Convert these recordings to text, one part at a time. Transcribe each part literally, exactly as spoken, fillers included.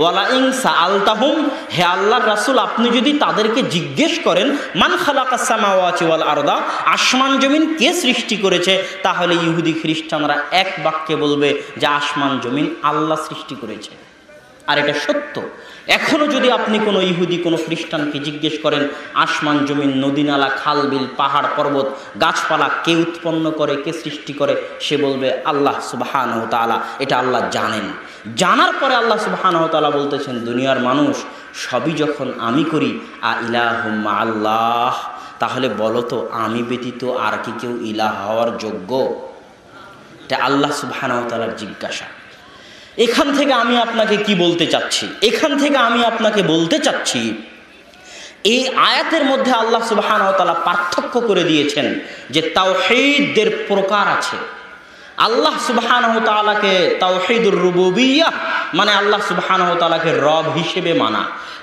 ওয়ালা ইং সাআলতাহুম, হে আল্লাহর রাসূল আপনি যদি তাদেরকে জিজ্ঞেস করেন মান খালাকাস সামাওয়াতি ওয়াল আরদা, আসমান জমিন কে সৃষ্টি করেছে, তাহলে ইহুদি খ্রিস্টানরা এক বাক্যে বলবে যে আসমান জমিন আল্লাহ সৃষ্টি করেছে। আর এটা সত্য। এখনও যদি আপনি কোনো ইহুদি কোনো খ্রিস্টানকে জিজ্ঞেস করেন আসমান জমিন নদী নালা খাল বিল পাহাড় পর্বত গাছপালা কে উৎপন্ন করে কে সৃষ্টি করে, সে বলবে আল্লাহ সুবহানাহু তাআলা। এটা আল্লাহ জানেন। জানার পরে আল্লাহ সুবহানাহু তাআলা বলতেছেন দুনিয়ার মানুষ সবই যখন আমি করি আ ইলাহু মা আল্লাহ, তাহলে বলো তো আমি ব্যতীত আর কি কেউ ইলাহ হওয়ার যোগ্য? এটা আল্লাহ সুবহানাহু তাআলার জিজ্ঞাসা। এখান থেকে আমি আপনাকে কি বলতে চাচ্ছি, এখান থেকে আমি আপনাকে বলতে চাচ্ছি এই আয়াতের মধ্যে আল্লাহ সুবহানাহু ওয়া তাআলা পার্থক্য করে দিয়েছেন যে তাওহীদের প্রকার আছে। আল্লাহ সুবহানাহু ওয়া তাআলাকে তাওহীদুর রুবুবিয়্যাহ মানে আল্লাহ সুবহানাহু ওয়া তাআলাকে রব হিসেবে মানা,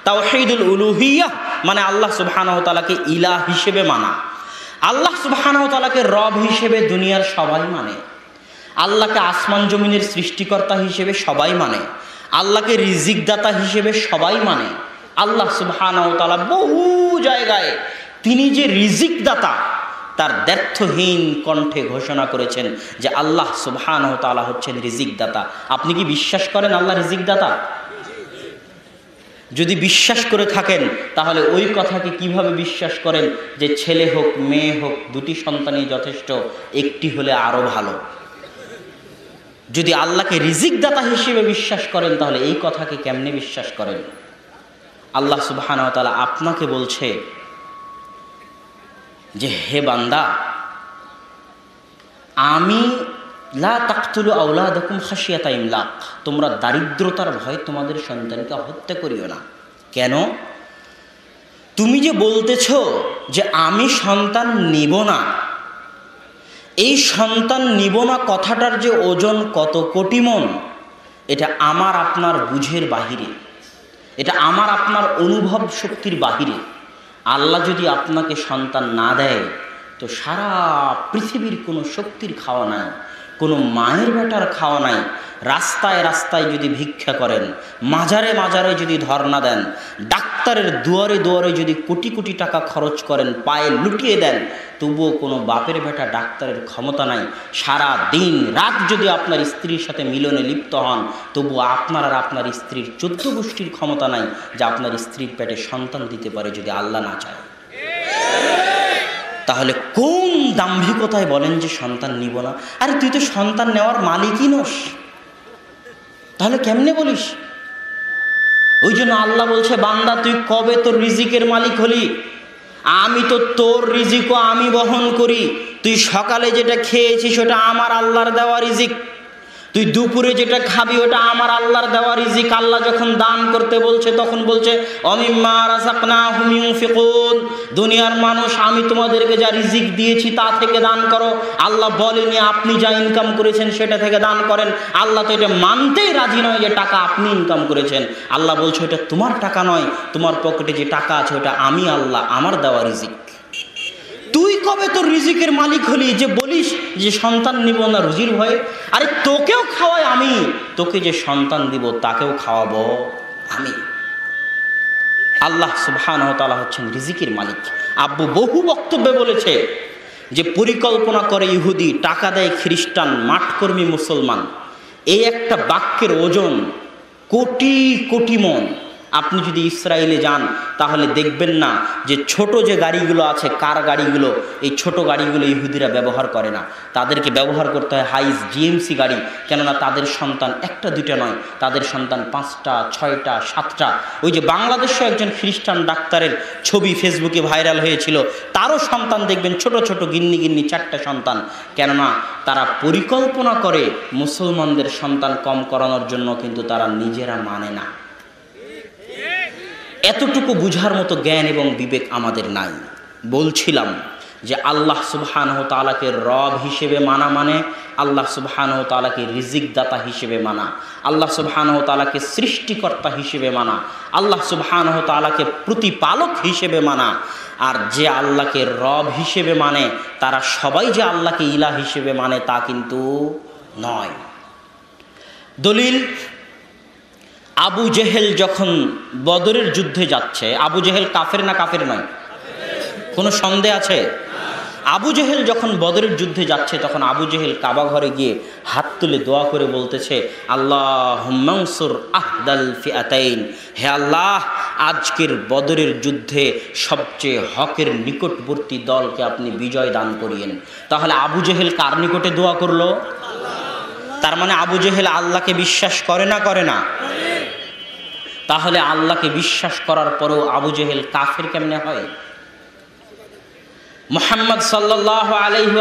তাওহীদুল উলুহিয়্যাহ মানে আল্লাহ সুবহানাহু ওয়া তাআলাকে ইলাহ হিসেবে মানা। আল্লাহ সুবহানাহু ওয়া তাআলাকে রব হিসেবে দুনিয়ার সবাই মানে, আল্লাহকে আসমান জমিনের সৃষ্টিকর্তা হিসেবে সবাই মানে, আল্লাহকে রিজিকদাতা হিসেবে সবাই মানে। আল্লাহ সুবহানাহু ওয়া তাআলা বহু জায়গায় তিনি যে রিজিকদাতা তার দ্ব্যর্থহীন কণ্ঠে ঘোষণা করেছেন যে আল্লাহ সুবহানাহু ওয়া তাআলা হচ্ছেন রিজিকদাতা। আপনি কি বিশ্বাস করেন আল্লাহ রিজিকদাতা? যদি বিশ্বাস করে থাকেন তাহলে ওই কথাকে কিভাবে বিশ্বাস করেন যে ছেলে হোক মেয়ে হোক দুটি সন্তানই যথেষ্ট, একটি হলে আরও ভালো? যদি আল্লাহকে রিজিকদাতা হিসেবে বিশ্বাস করেন তাহলে এই কথাকে কেমনে বিশ্বাস করেন? আল্লাহ সুবহানাহু ওয়া তাআলা আপনাকে বলছে যে হে বান্দা, আমি লা তাকতুলু আওলাদাকুম খাশিয়াতা ইমলাক, তোমরা দারিদ্রতার ভয়ে তোমাদের সন্তানকে হত্যা করিও না। কেন? তুমি যে বলতেছ যে আমি সন্তান নিব না, এই সন্তান নিব না কথাটার যে ওজন কত কোটি মন, এটা আমার আপনার বুঝের বাহিরে, এটা আমার আপনার অনুভব শক্তির বাহিরে। আল্লাহ যদি আপনাকে সন্তান না দেয় তো সারা পৃথিবীর কোনো শক্তির খাওয়া নাই, কোনো মায়ের বেটার খাওয়া নাই। রাস্তায় রাস্তায় যদি ভিক্ষা করেন, মাজারে মাজারে যদি ধর্ণা দেন, ডাক্তারের দুয়ারে দুয়ারে যদি কোটি কোটি টাকা খরচ করেন, পায়ে লুটিয়ে দেন, তবুও কোনো বাপের বেটা ডাক্তারের ক্ষমতা নাই। সারা দিন রাত যদি আপনার স্ত্রীর সাথে মিলনে লিপ্ত হন, তবুও আপনার আর আপনার স্ত্রীর চোদ্দ গোষ্ঠীর ক্ষমতা নাই যে আপনার স্ত্রীর পেটে সন্তান দিতে পারে যদি আল্লাহ না চায়। তাহলে কোন দাম্ভিকতায় বলেন যে সন্তান নিব না? আরে তুই তো সন্তান নেওয়ার মালিকই নস, তাহলে কেমনে বলিস? ওই জন্য আল্লাহ বলছে বান্দা তুই কবে তোর রিজিকের মালিক হলি? আমি তো তোর রিজিকও আমি বহন করি। তুই সকালে যেটা খেয়েছিস সেটা আমার আল্লাহর দেওয়া রিজিক, তুই দুপুরে যেটা খাবি ওটা আমার আল্লাহর দেওয়া রিজিক। আল্লাহ যখন দান করতে বলছে তখন বলছে অমিম্মা রাযাকনাহুম ইউনফিকুন, দুনিয়ার মানুষ আমি তোমাদেরকে যা রিজিক দিয়েছি তা থেকে দান করো। আল্লাহ বলেনি আপনি যা ইনকাম করেছেন সেটা থেকে দান করেন। আল্লাহ তো এটা মানতেই রাজি নয় যে টাকা আপনি ইনকাম করেছেন। আল্লাহ বলছে এটা তোমার টাকা নয়, তোমার পকেটে যে টাকা আছে ওটা আমি আল্লাহ আমার দেওয়া রিজিক। তুই কবে তোর রিজিকের মালিক হলি যে বলিস যে সন্তান নিব না রুজির ভয়ে? আরে তোকেও খাওয়াই আমি, তোকে যে সন্তান দিব তাকেও খাওয়াবো আমি। আল্লাহ সুবহানাহু ওয়া তাআলা হচ্ছেন রিজিকের মালিক। আব্বু বহু বক্তব্যে বলেছে যে পরিকল্পনা করে ইহুদি, টাকা দেয় খ্রিস্টান, মাঠকর্মী মুসলমান। এই একটা বাক্যের ওজন কোটি কোটি মন। আপনি যদি ইসরায়েলে যান তাহলে দেখবেন না যে ছোট যে গাড়িগুলো আছে, কার গাড়িগুলো, এই ছোট গাড়িগুলো ইহুদিরা ব্যবহার করে না। তাদেরকে ব্যবহার করতে হয় হাইস জিএমসি গাড়ি, কেননা তাদের সন্তান একটা দুইটা নয়, তাদের সন্তান পাঁচটা ছয়টা সাতটা। ওই যে বাংলাদেশে একজন খ্রিস্টান ডাক্তারের ছবি ফেসবুকে ভাইরাল হয়েছিল, তারও সন্তান দেখবেন ছোট ছোট গিন্নি গিন্নি চারটা সন্তান। কেননা তারা পরিকল্পনা করে মুসলমানদের সন্তান কম করানোর জন্য, কিন্তু তারা নিজেরা মানে না। এতটুকু বুঝার মতো জ্ঞান এবং বিবেক আমাদের নাই। বলছিলাম যে আল্লাহ সুবহানাহু ওয়া তাআলাকে রব হিসেবে মানা মানে আল্লাহ সুবহানাহু ওয়া তাআলাকে রিজিকদাতা হিসেবে মানা, আল্লাহ সুবহানাহু ওয়া তাআলাকে সৃষ্টিকর্তা হিসেবে মানা, আল্লাহ সুবহানাহু ওয়া তাআলাকে প্রতিপালক হিসেবে মানা। আর যে আল্লাহকে রব হিসেবে মানে তারা সবাই যে আল্লাহকে ইলাহ হিসেবে মানে তা কিন্তু নয়। দলিল আবু জেহেল যখন বদরের যুদ্ধে যাচ্ছে, আবু জেহেল কাফের না কাফের নয়, কোনো সন্দেহ আছে? আবু জেহেল যখন বদরের যুদ্ধে যাচ্ছে তখন আবু জেহেল কাবা ঘরে গিয়ে হাত তুলে দোয়া করে বলতেছে, আল্লাহুম্মা নসুর আহদাল ফিআতাইন, হে আল্লাহ আজকের বদরের যুদ্ধে সবচেয়ে হকের নিকটবর্তী দলকে আপনি বিজয় দান করিয়েন। তাহলে আবু জেহেল কার নিকটে দোয়া করলো? তার মানে আবু জেহেল আল্লাহকে বিশ্বাস করে না করে না? তাহলে আল্লাহকে বিশ্বাস করার পরেও আবু জেহেল কাফের কেমনে হয়? মুহাম্মদ সাল্লাল্লাহু আলাইহি